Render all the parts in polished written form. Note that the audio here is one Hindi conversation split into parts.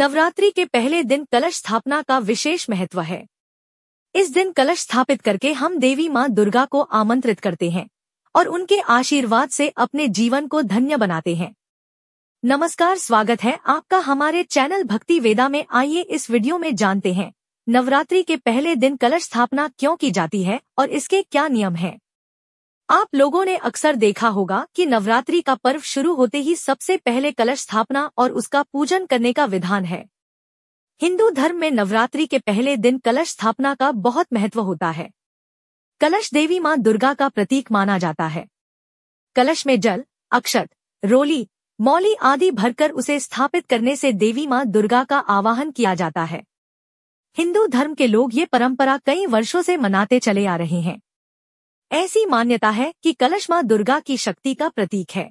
नवरात्रि के पहले दिन कलश स्थापना का विशेष महत्व है। इस दिन कलश स्थापित करके हम देवी मां दुर्गा को आमंत्रित करते हैं और उनके आशीर्वाद से अपने जीवन को धन्य बनाते हैं। नमस्कार, स्वागत है आपका हमारे चैनल भक्ति वेदा में। आइए इस वीडियो में जानते हैं नवरात्रि के पहले दिन कलश स्थापना क्यों की जाती है और इसके क्या नियम हैं। आप लोगों ने अक्सर देखा होगा कि नवरात्रि का पर्व शुरू होते ही सबसे पहले कलश स्थापना और उसका पूजन करने का विधान है। हिंदू धर्म में नवरात्रि के पहले दिन कलश स्थापना का बहुत महत्व होता है। कलश देवी मां दुर्गा का प्रतीक माना जाता है। कलश में जल, अक्षत, रोली, मौली आदि भरकर उसे स्थापित करने से देवी मां दुर्गा का आवाहन किया जाता है। हिंदू धर्म के लोग ये परंपरा कई वर्षों से मनाते चले आ रहे हैं। ऐसी मान्यता है कि कलश मां दुर्गा की शक्ति का प्रतीक है।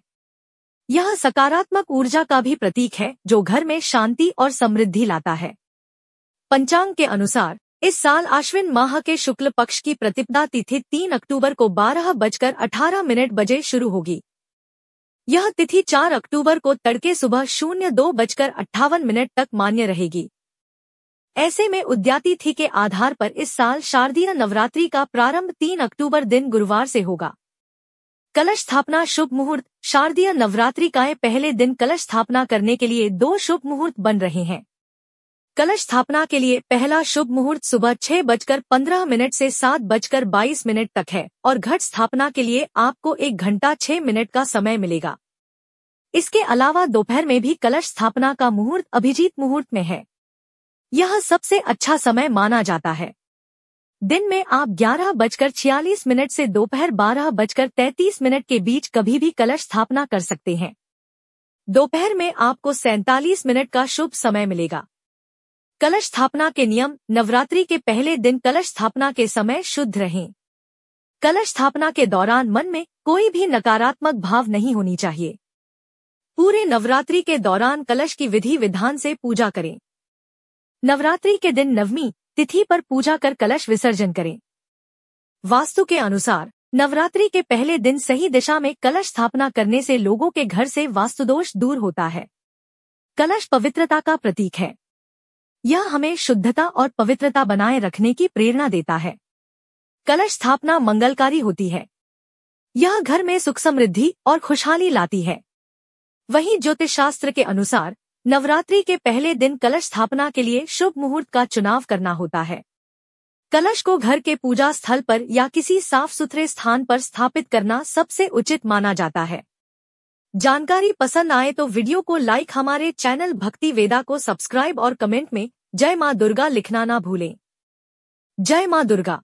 यह सकारात्मक ऊर्जा का भी प्रतीक है जो घर में शांति और समृद्धि लाता है। पंचांग के अनुसार इस साल आश्विन माह के शुक्ल पक्ष की प्रतिपदा तिथि 3 अक्टूबर को 12:18 बजे शुरू होगी। यह तिथि 4 अक्टूबर को तड़के सुबह 02:58 तक मान्य रहेगी। ऐसे में उद्यातिथि के आधार पर इस साल शारदीय नवरात्रि का प्रारंभ 3 अक्टूबर दिन गुरुवार से होगा। कलश स्थापना शुभ मुहूर्त। शारदीय नवरात्रि का पहले दिन कलश स्थापना करने के लिए 2 शुभ मुहूर्त बन रहे हैं। कलश स्थापना के लिए पहला शुभ मुहूर्त सुबह 6:15 से 7:22 तक है और घट स्थापना के लिए आपको 1 घंटा 6 मिनट का समय मिलेगा। इसके अलावा दोपहर में भी कलश स्थापना का मुहूर्त अभिजीत मुहूर्त में है। यह सबसे अच्छा समय माना जाता है। दिन में आप 11:46 से दोपहर 12:33 के बीच कभी भी कलश स्थापना कर सकते हैं। दोपहर में आपको 47 मिनट का शुभ समय मिलेगा। कलश स्थापना के नियम। नवरात्रि के पहले दिन कलश स्थापना के समय शुद्ध रहें। कलश स्थापना के दौरान मन में कोई भी नकारात्मक भाव नहीं होनी चाहिए। पूरे नवरात्रि के दौरान कलश की विधि विधान से पूजा करें। नवरात्रि के दिन नवमी तिथि पर पूजा कर कलश विसर्जन करें। वास्तु के अनुसार नवरात्रि के पहले दिन सही दिशा में कलश स्थापना करने से लोगों के घर से वास्तुदोष दूर होता है। कलश पवित्रता का प्रतीक है। यह हमें शुद्धता और पवित्रता बनाए रखने की प्रेरणा देता है। कलश स्थापना मंगलकारी होती है। यह घर में सुख, समृद्धि और खुशहाली लाती है। वहीं ज्योतिष शास्त्र के अनुसार नवरात्रि के पहले दिन कलश स्थापना के लिए शुभ मुहूर्त का चुनाव करना होता है। कलश को घर के पूजा स्थल पर या किसी साफ सुथरे स्थान पर स्थापित करना सबसे उचित माना जाता है। जानकारी पसंद आए तो वीडियो को लाइक, हमारे चैनल भक्ति वेदा को सब्सक्राइब और कमेंट में जय मां दुर्गा लिखना ना भूलें। जय मां दुर्गा।